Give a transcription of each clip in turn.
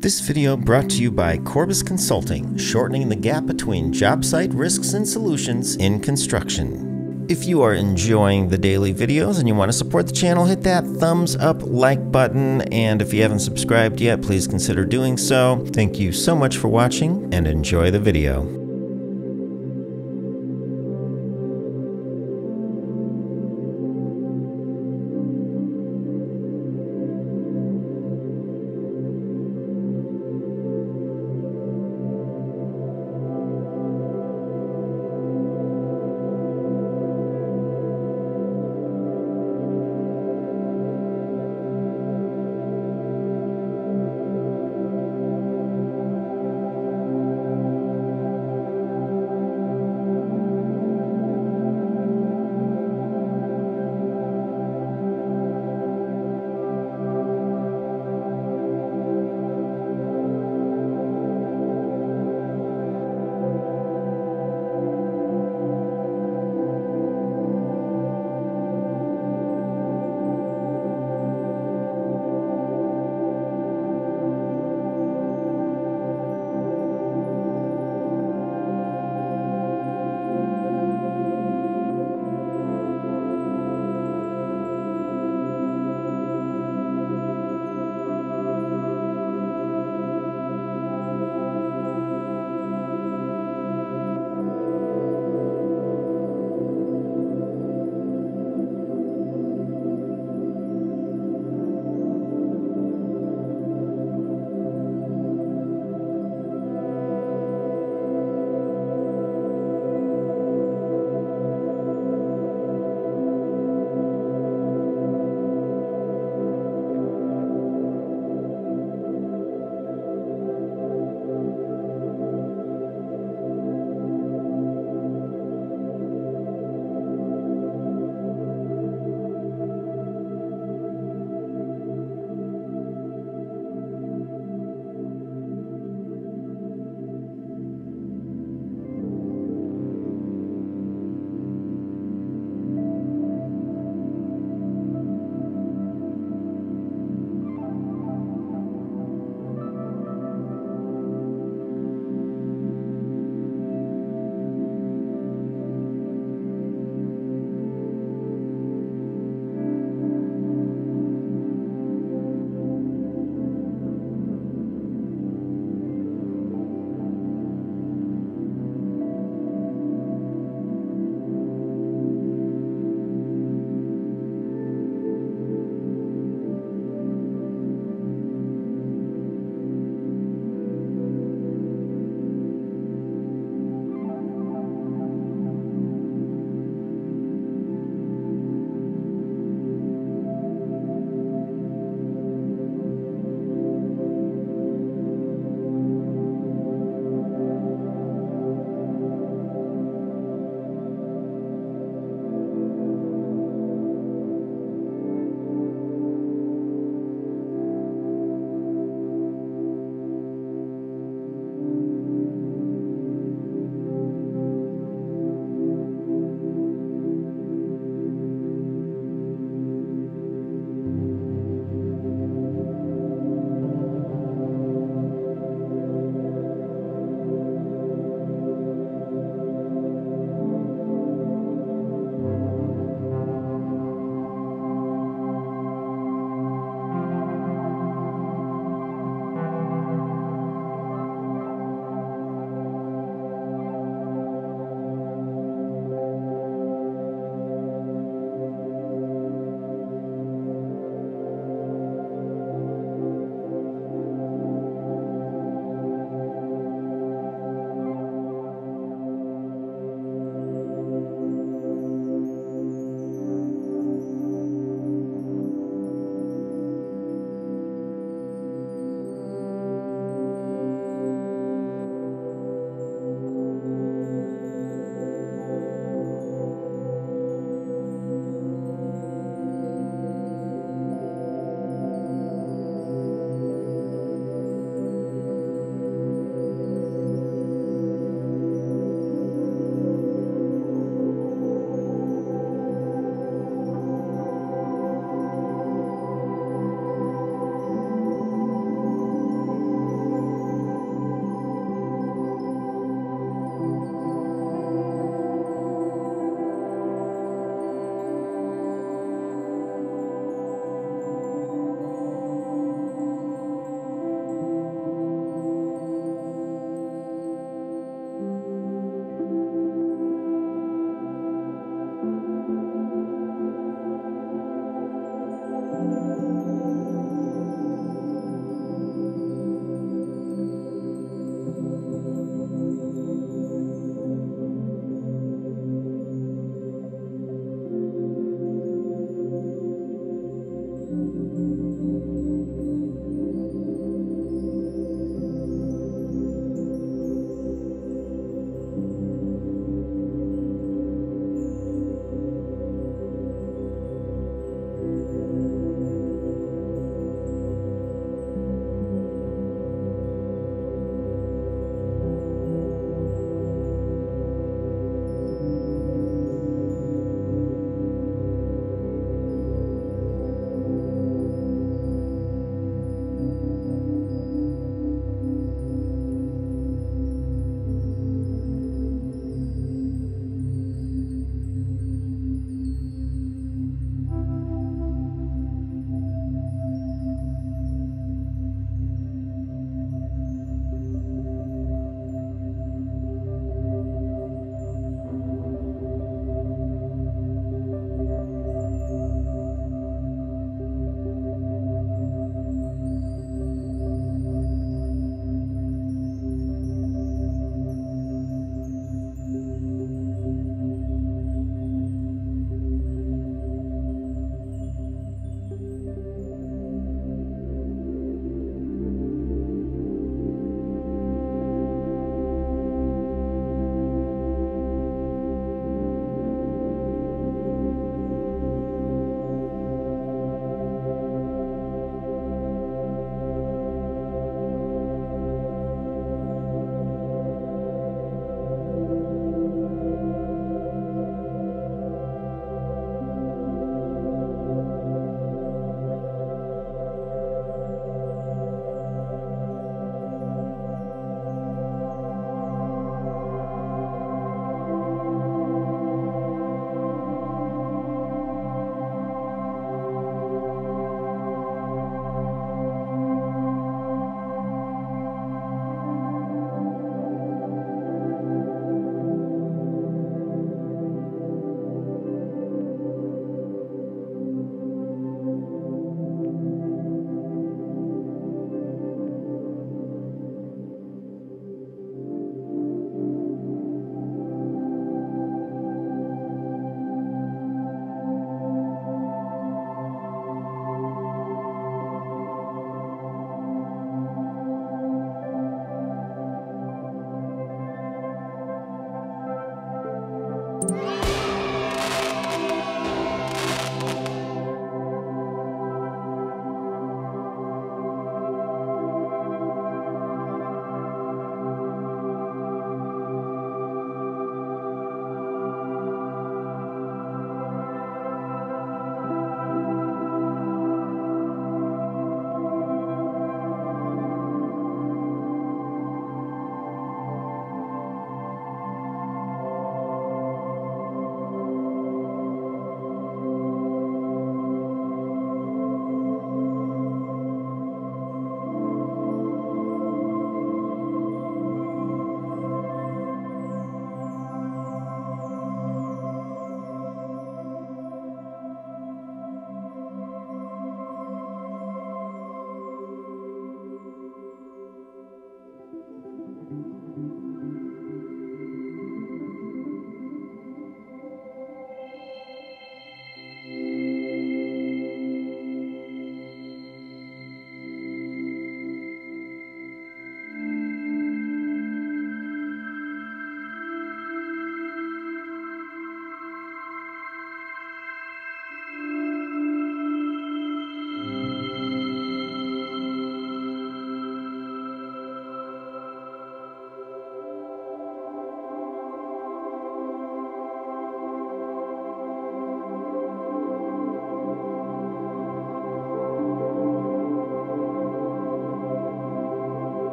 This video brought to you by Korbis Consulting, shortening the gap between job site risks and solutions in construction. If you are enjoying the daily videos and you want to support the channel, hit that thumbs up like button, and if you haven't subscribed yet, please consider doing so. Thank you so much for watching and enjoy the video.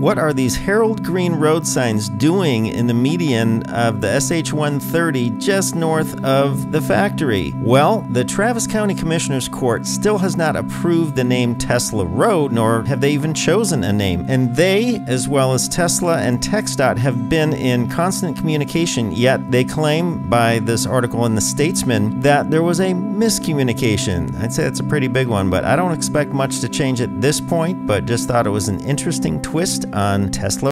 What are these Harold Green road signs doing in the median of the SH-130 just north of the factory? Well, the Travis County Commissioner's Court still has not approved the name Tesla Road, nor have they even chosen a name. And they, as well as Tesla and TxDOT, have been in constant communication, yet they claim by this article in the Statesman that there was a miscommunication. I'd say that's a pretty big one, but I don't expect much to change at this point, but just thought it was an interesting twist on Tesla.